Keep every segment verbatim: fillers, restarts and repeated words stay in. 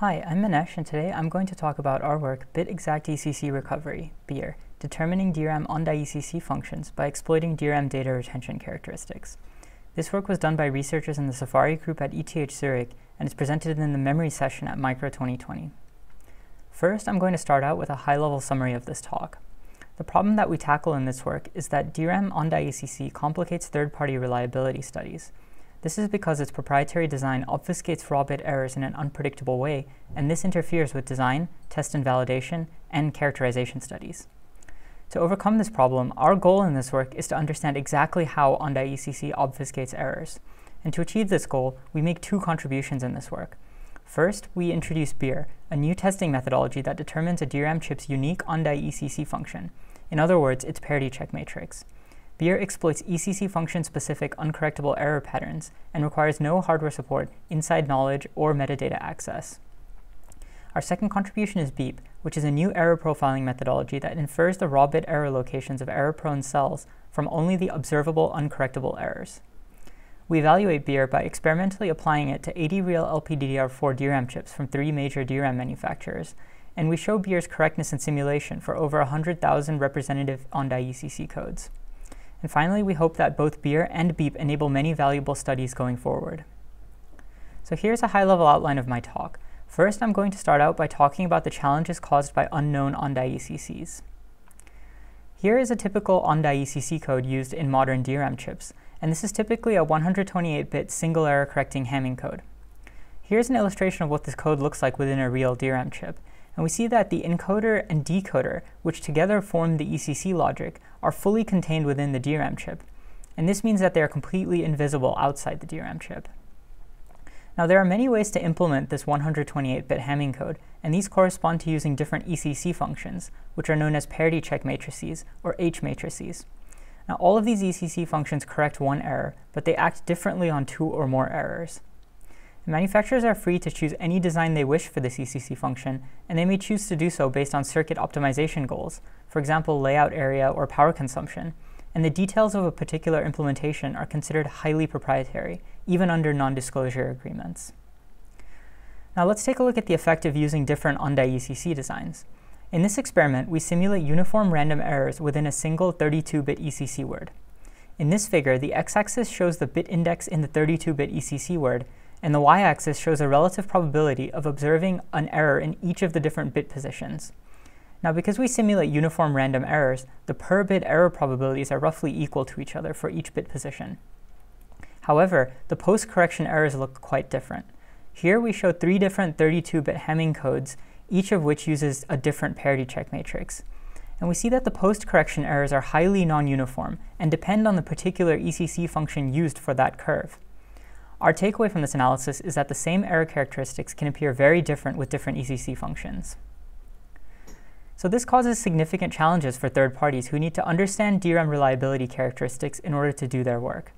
Hi, I'm Minesh, and today I'm going to talk about our work BitExact E C C Recovery, B E R, determining D RAM on-die E C C functions by exploiting D RAM data retention characteristics. This work was done by researchers in the Safari Group at E T H Zurich and is presented in the memory session at MICRO twenty twenty. First, I'm going to start out with a high-level summary of this talk. The problem that we tackle in this work is that D RAM on-die E C C complicates third-party reliability studies. This is because its proprietary design obfuscates raw bit errors in an unpredictable way, and this interferes with design, test and validation, and characterization studies. To overcome this problem, our goal in this work is to understand exactly how on-die E C C obfuscates errors. And to achieve this goal, we make two contributions in this work. First, we introduce B E R, a new testing methodology that determines a D RAM chip's unique on-die E C C function. In other words, its parity check matrix. B E R exploits E C C function-specific uncorrectable error patterns and requires no hardware support, inside knowledge, or metadata access. Our second contribution is BEEP, which is a new error profiling methodology that infers the raw bit error locations of error-prone cells from only the observable uncorrectable errors. We evaluate B E R by experimentally applying it to eighty real L P D D R four D RAM chips from three major D RAM manufacturers, and we show B E R's correctness in simulation for over one hundred thousand representative on-die E C C codes. And finally, we hope that both B E R and BEEP enable many valuable studies going forward. So here's a high-level outline of my talk. First, I'm going to start out by talking about the challenges caused by unknown on-die E C Cs. Here is a typical on-die E C C code used in modern D RAM chips, and this is typically a one hundred twenty-eight bit single error correcting Hamming code. Here's an illustration of what this code looks like within a real D RAM chip. And we see that the encoder and decoder, which together form the E C C logic, are fully contained within the D RAM chip. And this means that they are completely invisible outside the D RAM chip. Now, there are many ways to implement this one hundred twenty-eight bit Hamming code, and these correspond to using different E C C functions, which are known as parity check matrices, or H matrices. Now, all of these E C C functions correct one error, but they act differently on two or more errors. Manufacturers are free to choose any design they wish for this E C C function, and they may choose to do so based on circuit optimization goals, for example, layout area or power consumption, and the details of a particular implementation are considered highly proprietary, even under non-disclosure agreements. Now let's take a look at the effect of using different on-die E C C designs. In this experiment, we simulate uniform random errors within a single thirty-two bit E C C word. In this figure, the x-axis shows the bit index in the thirty-two bit E C C word, and the y-axis shows a relative probability of observing an error in each of the different bit positions. Now, because we simulate uniform random errors, the per-bit error probabilities are roughly equal to each other for each bit position. However, the post-correction errors look quite different. Here we show three different thirty-two bit Hamming codes, each of which uses a different parity check matrix. And we see that the post-correction errors are highly non-uniform and depend on the particular E C C function used for that curve. Our takeaway from this analysis is that the same error characteristics can appear very different with different E C C functions. So this causes significant challenges for third parties who need to understand D RAM reliability characteristics in order to do their work.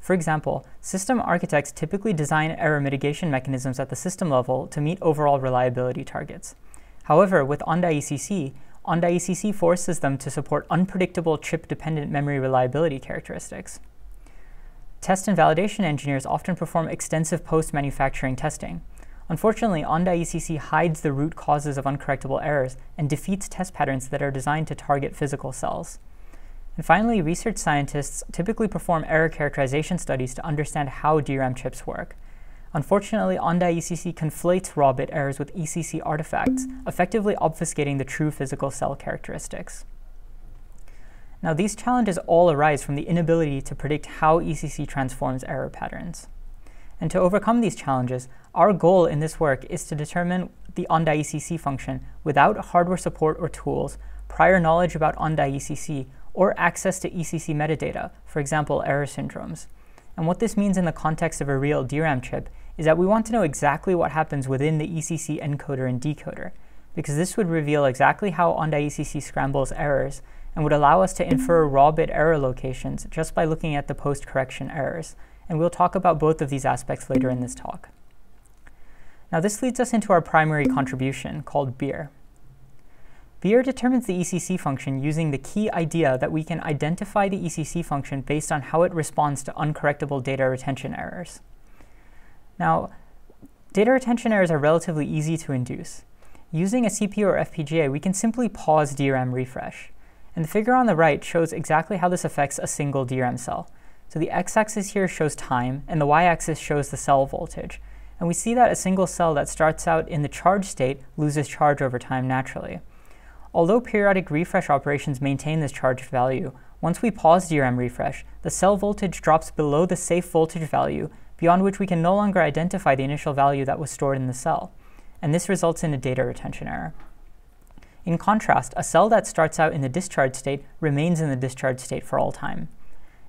For example, system architects typically design error mitigation mechanisms at the system level to meet overall reliability targets. However, with on-die E C C, on-die E C C forces them to support unpredictable chip-dependent memory reliability characteristics. Test and validation engineers often perform extensive post-manufacturing testing. Unfortunately, on-die E C C hides the root causes of uncorrectable errors and defeats test patterns that are designed to target physical cells. And finally, research scientists typically perform error characterization studies to understand how D RAM chips work. Unfortunately, on-die E C C conflates raw bit errors with E C C artifacts, effectively obfuscating the true physical cell characteristics. Now, these challenges all arise from the inability to predict how E C C transforms error patterns. And to overcome these challenges, our goal in this work is to determine the on-die E C C function without hardware support or tools, prior knowledge about on-die E C C, or access to E C C metadata, for example, error syndromes. And what this means in the context of a real D RAM chip is that we want to know exactly what happens within the E C C encoder and decoder, because this would reveal exactly how on-die E C C scrambles errors and would allow us to infer raw bit error locations just by looking at the post-correction errors. And we'll talk about both of these aspects later in this talk. Now, this leads us into our primary contribution, called B E R. B E R determines the E C C function using the key idea that we can identify the E C C function based on how it responds to uncorrectable data retention errors. Now, Data retention errors are relatively easy to induce. Using a C P U or F P G A, we can simply pause D RAM refresh. And the figure on the right shows exactly how this affects a single D RAM cell. So the x-axis here shows time, and the y-axis shows the cell voltage. And we see that a single cell that starts out in the charge state loses charge over time naturally. Although periodic refresh operations maintain this charged value, once we pause D RAM refresh, the cell voltage drops below the safe voltage value, beyond which we can no longer identify the initial value that was stored in the cell. And this results in a data retention error. In contrast, a cell that starts out in the discharge state remains in the discharge state for all time.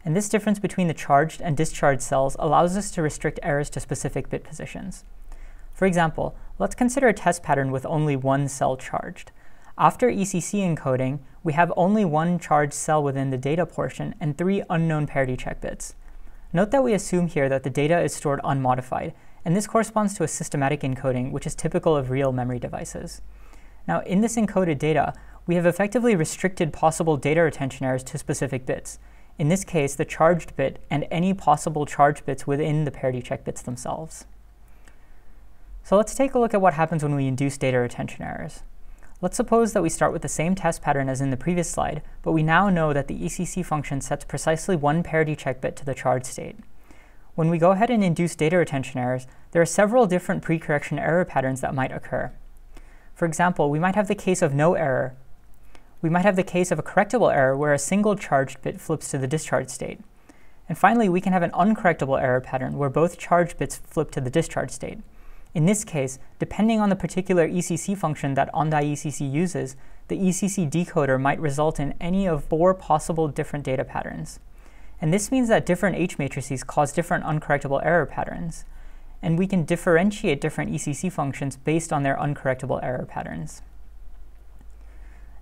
And this difference between the charged and discharged cells allows us to restrict errors to specific bit positions. For example, let's consider a test pattern with only one cell charged. After E C C encoding, we have only one charged cell within the data portion and three unknown parity check bits. Note that we assume here that the data is stored unmodified, and this corresponds to a systematic encoding, which is typical of real memory devices. Now, in this encoded data, we have effectively restricted possible data retention errors to specific bits. In this case, the charged bit and any possible charged bits within the parity check bits themselves. So let's take a look at what happens when we induce data retention errors. Let's suppose that we start with the same test pattern as in the previous slide, but we now know that the E C C function sets precisely one parity check bit to the charged state. When we go ahead and induce data retention errors, there are several different pre-correction error patterns that might occur. For example, we might have the case of no error. We might have the case of a correctable error where a single charged bit flips to the discharge state. And finally, we can have an uncorrectable error pattern where both charged bits flip to the discharge state. In this case, depending on the particular E C C function that OnDie E C C uses, the E C C decoder might result in any of four possible different data patterns. And this means that different H matrices cause different uncorrectable error patterns. And we can differentiate different E C C functions based on their uncorrectable error patterns.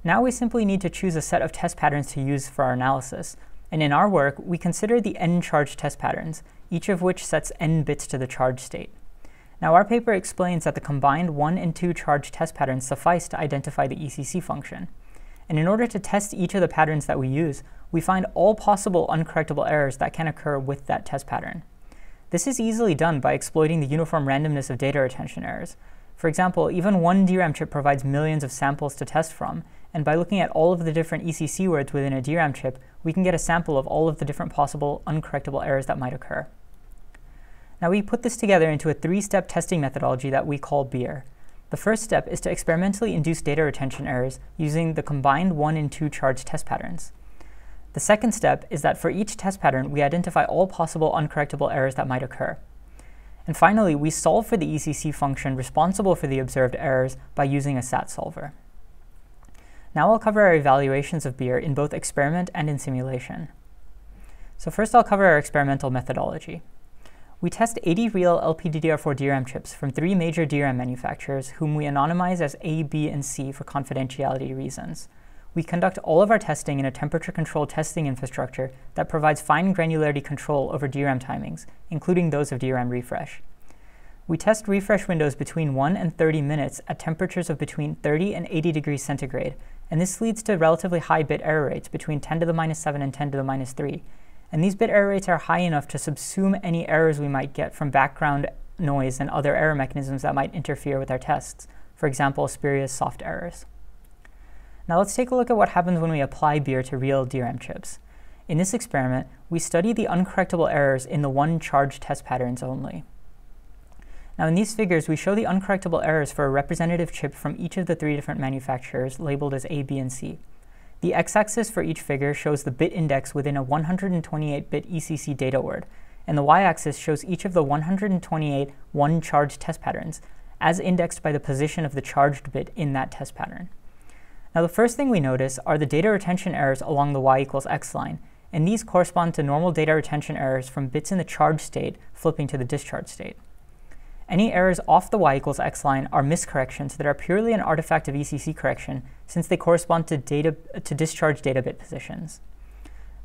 Now we simply need to choose a set of test patterns to use for our analysis. And in our work, we consider the n charge test patterns, each of which sets n bits to the charge state. Now, our paper explains that the combined one and two charge test patterns suffice to identify the E C C function. And in order to test each of the patterns that we use, we find all possible uncorrectable errors that can occur with that test pattern. This is easily done by exploiting the uniform randomness of data retention errors. For example, even one D RAM chip provides millions of samples to test from, and by looking at all of the different E C C words within a D RAM chip, we can get a sample of all of the different possible uncorrectable errors that might occur. Now, we put this together into a three-step testing methodology that we call BEER. The first step is to experimentally induce data retention errors using the combined one and two charge test patterns. The second step is that for each test pattern, we identify all possible uncorrectable errors that might occur. And finally, we solve for the E C C function responsible for the observed errors by using a S A T solver. Now I'll cover our evaluations of BEER in both experiment and in simulation. So first, I'll cover our experimental methodology. We test eighty real L P D D R four D RAM chips from three major D RAM manufacturers, whom we anonymize as A, B, and C for confidentiality reasons. We conduct all of our testing in a temperature-controlled testing infrastructure that provides fine granularity control over D RAM timings, including those of D RAM refresh. We test refresh windows between one and thirty minutes at temperatures of between thirty and eighty degrees centigrade, and this leads to relatively high bit error rates between ten to the minus seven and ten to the minus three. And these bit error rates are high enough to subsume any errors we might get from background noise and other error mechanisms that might interfere with our tests, for example, spurious soft errors. Now let's take a look at what happens when we apply BEER to real D RAM chips. In this experiment, we study the uncorrectable errors in the one charge test patterns only. Now, in these figures, we show the uncorrectable errors for a representative chip from each of the three different manufacturers labeled as A, B, and C. The x-axis for each figure shows the bit index within a one hundred twenty-eight bit E C C data word, and the y-axis shows each of the one hundred twenty-eight one-charge test patterns, as indexed by the position of the charged bit in that test pattern. Now, the first thing we notice are the data retention errors along the y equals x line, and these correspond to normal data retention errors from bits in the charge state flipping to the discharge state. Any errors off the y equals x line are miscorrections that are purely an artifact of E C C correction, since they correspond to, data, to discharge data bit positions.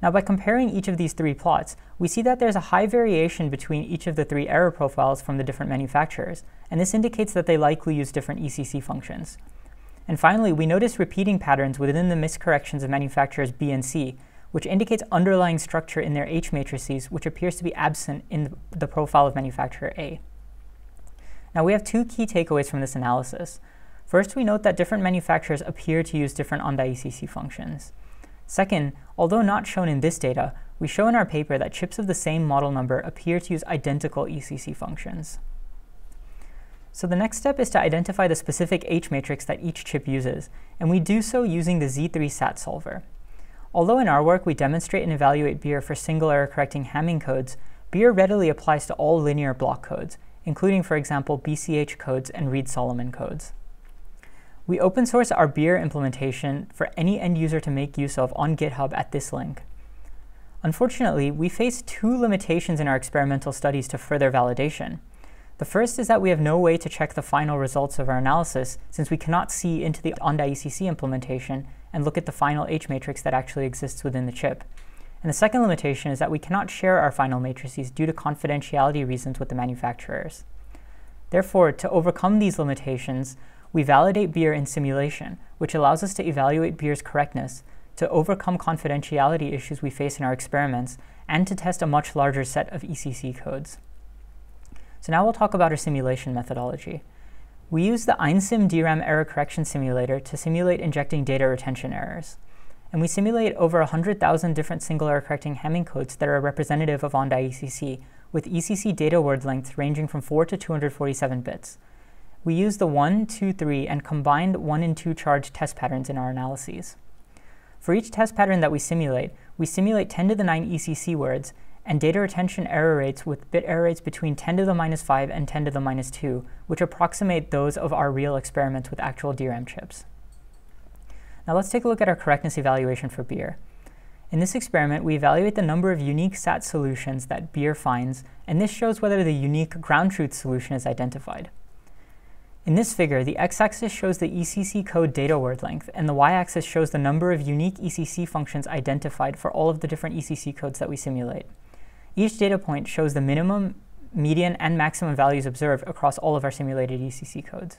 Now, by comparing each of these three plots, we see that there's a high variation between each of the three error profiles from the different manufacturers, and this indicates that they likely use different E C C functions. And finally, we notice repeating patterns within the miscorrections of manufacturers B and C, which indicates underlying structure in their H matrices, which appears to be absent in the profile of manufacturer A. Now we have two key takeaways from this analysis. First, we note that different manufacturers appear to use different Onda E C C functions. Second, although not shown in this data, we show in our paper that chips of the same model number appear to use identical E C C functions. So the next step is to identify the specific H matrix that each chip uses, and we do so using the Z three S A T solver. Although in our work we demonstrate and evaluate B E E R for single error correcting Hamming codes, B E E R readily applies to all linear block codes, including, for example, B C H codes and Reed-Solomon codes. We open source our B E E R implementation for any end user to make use of on GitHub at this link. Unfortunately, we face two limitations in our experimental studies to further validation. The first is that we have no way to check the final results of our analysis, since we cannot see into the Onda E C C implementation and look at the final H matrix that actually exists within the chip. And the second limitation is that we cannot share our final matrices due to confidentiality reasons with the manufacturers. Therefore, to overcome these limitations, we validate B E E R in simulation, which allows us to evaluate B E E R's correctness, to overcome confidentiality issues we face in our experiments, and to test a much larger set of E C C codes. So now we'll talk about our simulation methodology. We use the EinSim D RAM Error Correction Simulator to simulate injecting data retention errors. And we simulate over one hundred thousand different single error correcting Hamming codes that are representative of Onda E C C, with E C C data word lengths ranging from four to two hundred forty-seven bits. We use the one, two, three, and combined one and two charge test patterns in our analyses. For each test pattern that we simulate, we simulate ten to the nine E C C words and data retention error rates with bit error rates between ten to the minus five and ten to the minus two, which approximate those of our real experiments with actual D RAM chips. Now let's take a look at our correctness evaluation for B E E R. In this experiment, we evaluate the number of unique S A T solutions that B E E R finds, and this shows whether the unique ground truth solution is identified. In this figure, the x-axis shows the E C C code data word length, and the y-axis shows the number of unique E C C functions identified for all of the different E C C codes that we simulate. Each data point shows the minimum, median, and maximum values observed across all of our simulated E C C codes.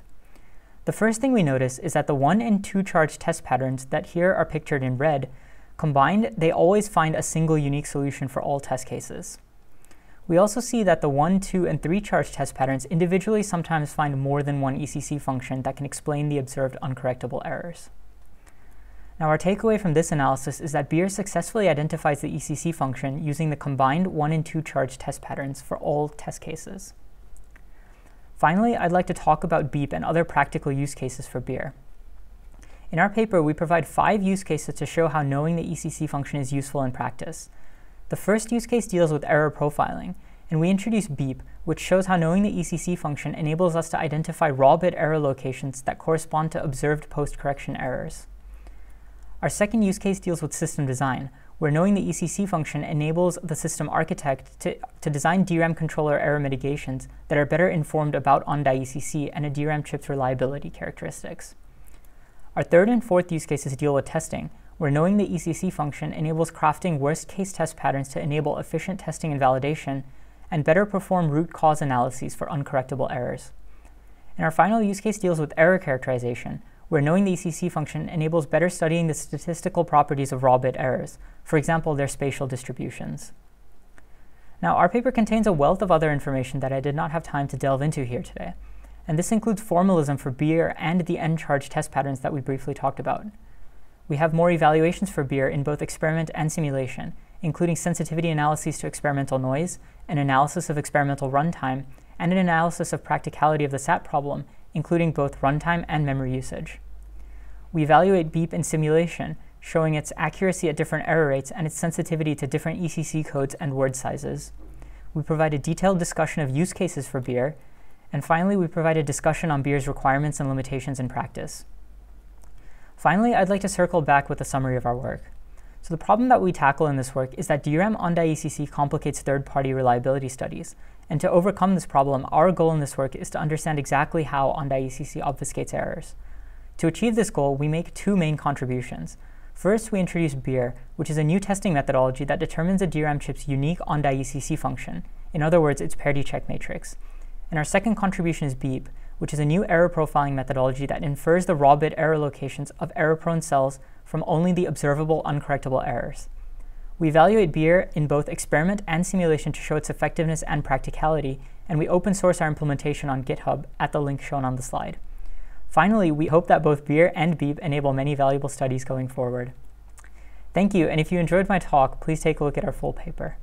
The first thing we notice is that the one and two charge test patterns that here are pictured in red, combined, they always find a single unique solution for all test cases. We also see that the one, two, and three charge test patterns individually sometimes find more than one E C C function that can explain the observed uncorrectable errors. Now our takeaway from this analysis is that B E E R successfully identifies the E C C function using the combined one and two charge test patterns for all test cases. Finally, I'd like to talk about BEEP and other practical use cases for B E E R. In our paper, we provide five use cases to show how knowing the E C C function is useful in practice. The first use case deals with error profiling, and we introduce BEEP, which shows how knowing the E C C function enables us to identify raw bit error locations that correspond to observed post-correction errors. Our second use case deals with system design, where knowing the E C C function enables the system architect to, to design D RAM controller error mitigations that are better informed about Onda E C C and a D RAM chip's reliability characteristics. Our third and fourth use cases deal with testing, where knowing the E C C function enables crafting worst-case test patterns to enable efficient testing and validation, and better perform root cause analyses for uncorrectable errors. And our final use case deals with error characterization, where knowing the E C C function enables better studying the statistical properties of raw bit errors, for example, their spatial distributions. Now, our paper contains a wealth of other information that I did not have time to delve into here today, and this includes formalism for B E E R and the end charge test patterns that we briefly talked about. We have more evaluations for B E E R in both experiment and simulation, including sensitivity analyses to experimental noise, an analysis of experimental runtime, and an analysis of practicality of the S A T problem, including both runtime and memory usage. We evaluate BEEP in simulation, showing its accuracy at different error rates and its sensitivity to different E C C codes and word sizes. We provide a detailed discussion of use cases for B E E R, and finally we provide a discussion on B E E R's requirements and limitations in practice. Finally, I'd like to circle back with a summary of our work. So the problem that we tackle in this work is that D RAM Onda E C C complicates third-party reliability studies, and to overcome this problem, our goal in this work is to understand exactly how Onda E C C obfuscates errors. To achieve this goal, we make two main contributions. First, we introduce B E E R, which is a new testing methodology that determines a D RAM chip's unique Onda E C C function, in other words, its parity check matrix. And our second contribution is BEEP, which is a new error profiling methodology that infers the raw bit error locations of error-prone cells from only the observable uncorrectable errors. We evaluate B E E R in both experiment and simulation to show its effectiveness and practicality, and we open source our implementation on GitHub at the link shown on the slide. Finally, we hope that both BEER and BEEP enable many valuable studies going forward. Thank you, and if you enjoyed my talk, please take a look at our full paper.